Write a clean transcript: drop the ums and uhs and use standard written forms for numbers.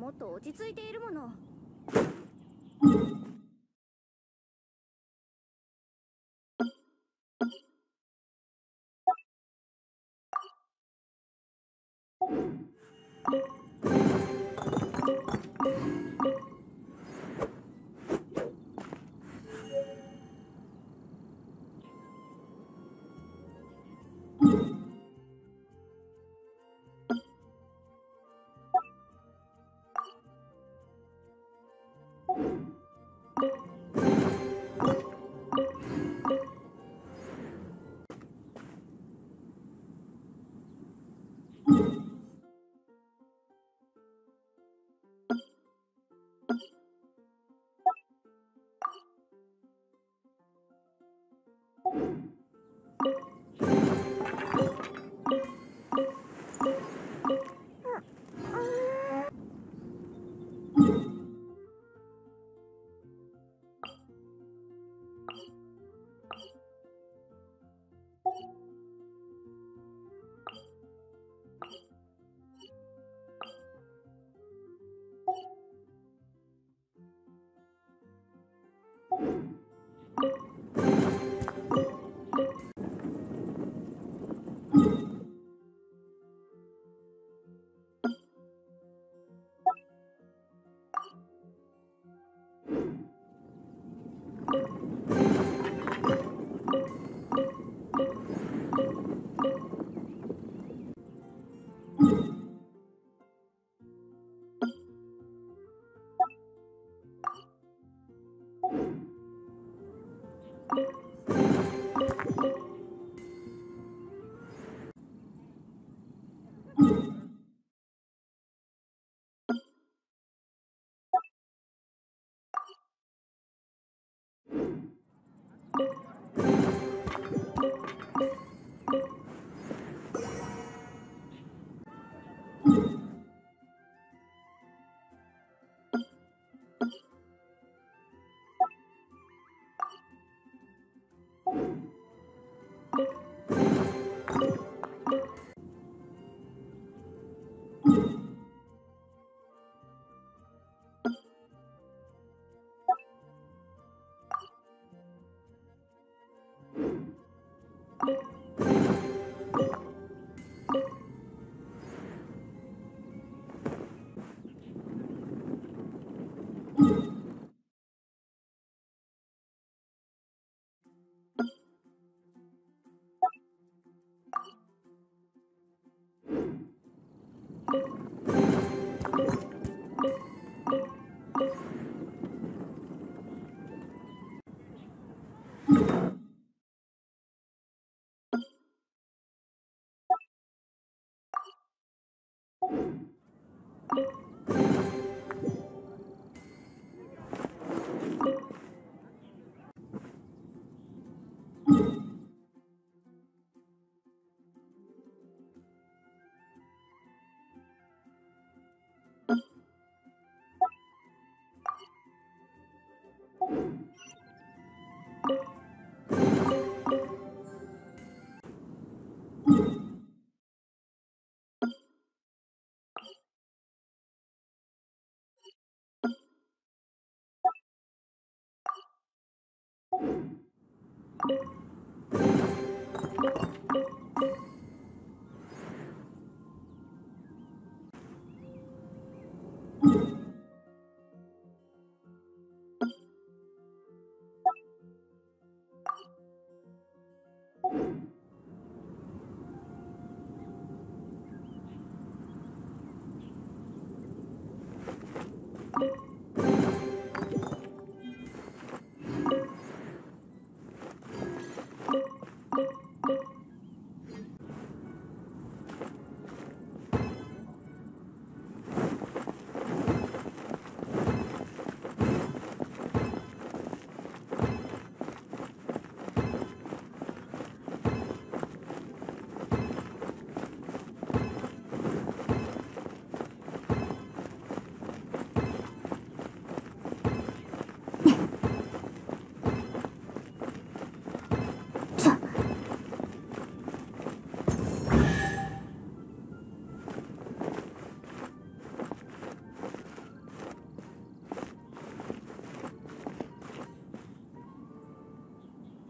もっと落ち着いているもの。